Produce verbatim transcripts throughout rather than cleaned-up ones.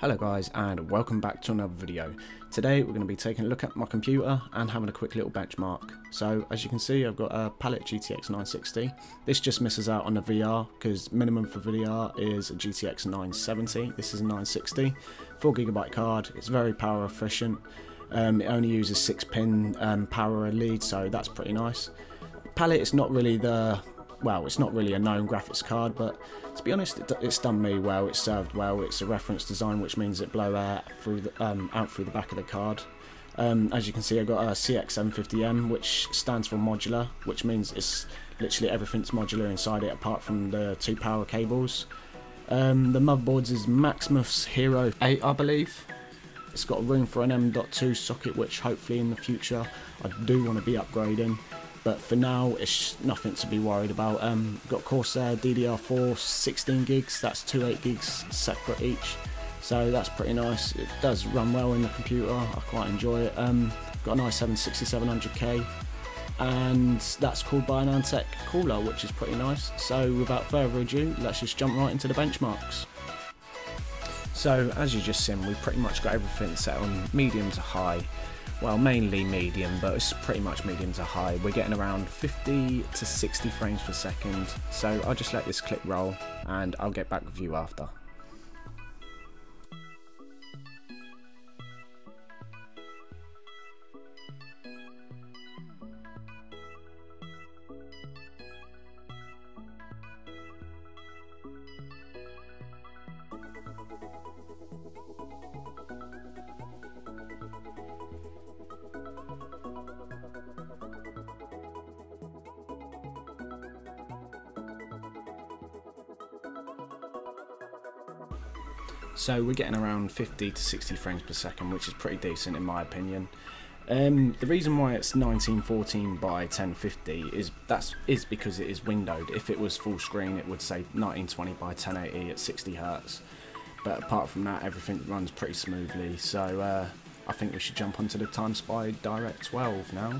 Hello guys and welcome back to another video. Today we're going to be taking a look at my computer and having a quick little benchmark. So as you can see, I've got a Palit G T X nine sixty. This just misses out on the V R because minimum for V R is a G T X nine seventy. This is a nine sixty, four gigabyte card. It's very power efficient. Um, it only uses six pin um, power lead, so that's pretty nice. Palit is not really the well, it's not really a known graphics card, but to be honest, it, it's done me well, it's served well, it's a reference design, which means it blow air through the, um, out through the back of the card. Um, as you can see, I've got a C X seven fifty M, which stands for modular, which means it's literally everything's modular inside it, apart from the two power cables. Um, the motherboards is Maximus Hero eight, I believe. It's got room for an M dot two socket, which hopefully in the future I do want to be upgrading. But for now, it's nothing to be worried about. Um, got Corsair D D R four sixteen gigs, that's two eight gigs separate each. So that's pretty nice. It does run well in the computer, I quite enjoy it. Um, got an i seven sixty-seven hundred K, and that's cooled by an Antec cooler, which is pretty nice. So without further ado, let's just jump right into the benchmarks. So as you just seen, we've pretty much got everything set on medium to high. Well, mainly medium, but it's pretty much medium to high. We're getting around fifty to sixty frames per second, so I'll just let this clip roll and I'll get back with you after. So we're getting around fifty to sixty frames per second, which is pretty decent in my opinion. Um, the reason why it's nineteen fourteen by ten fifty is that's is because it is windowed. If it was full screen, it would say nineteen twenty by ten eighty at sixty hertz. But apart from that, everything runs pretty smoothly. So uh, I think we should jump onto the Time Spy Direct twelve now.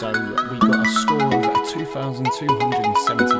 So we got a score of two thousand two hundred seventy.